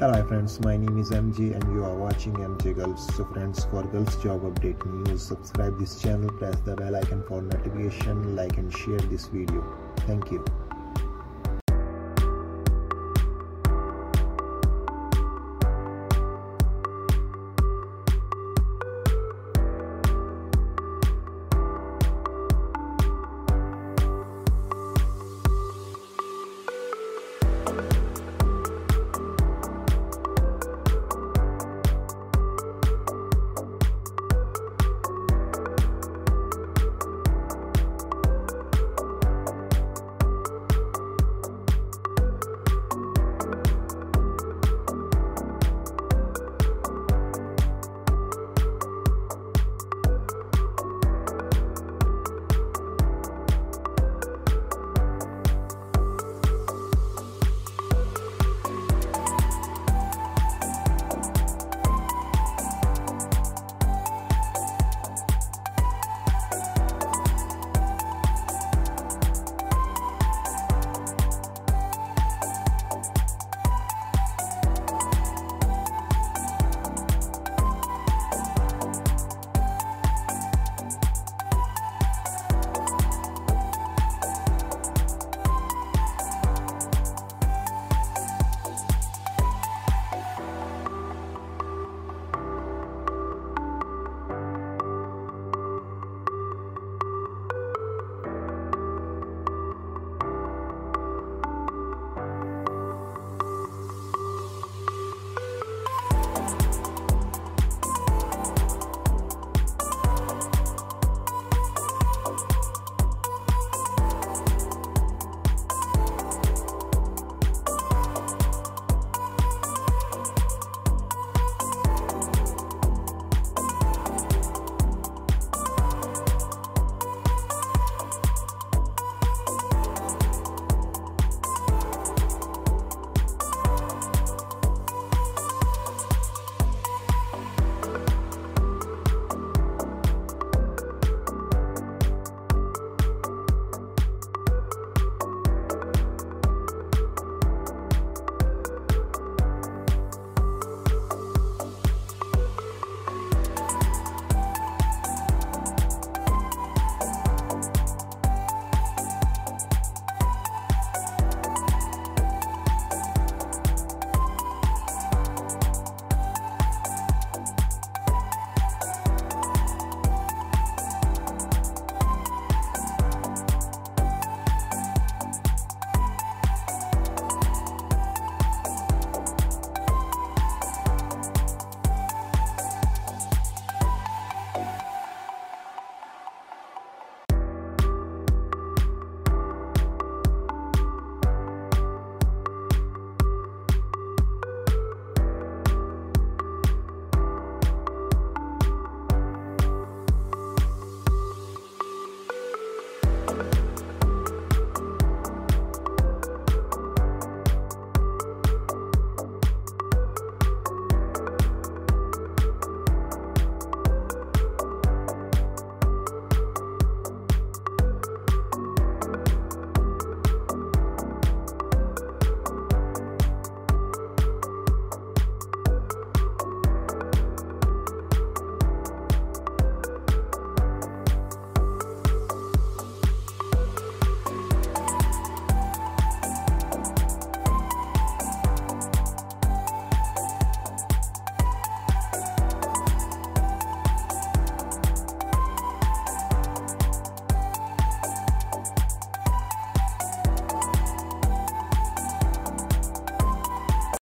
Hello friends, my name is MJ and you are watching MJ GULF. So friends, for girls job update news, subscribe this channel, press the bell icon for notification, like and share this video. Thank you.